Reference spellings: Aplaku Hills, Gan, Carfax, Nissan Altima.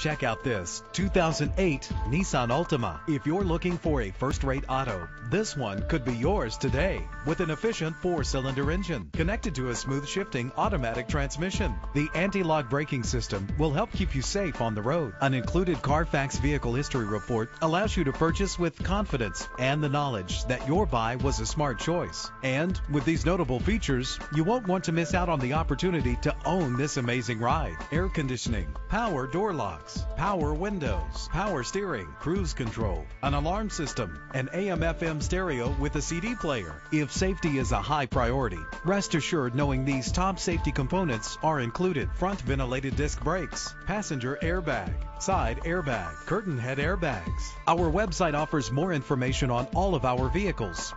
Check out this 2008 Nissan Altima. If you're looking for a first-rate auto, this one could be yours today. With an efficient 4-cylinder engine connected to a smooth shifting automatic transmission, the anti-lock braking system will help keep you safe on the road. An included Carfax vehicle history report allows you to purchase with confidence and the knowledge that your buy was a smart choice. And with these notable features, you won't want to miss out on the opportunity to own this amazing ride. Air conditioning, power door locks, power windows, power steering, cruise control, an alarm system, an AM/FM stereo with a CD player. If safety is a high priority, rest assured knowing these top safety components are included: front ventilated disc brakes, passenger airbag, side airbag, curtain head airbags. Our website offers more information on all of our vehicles,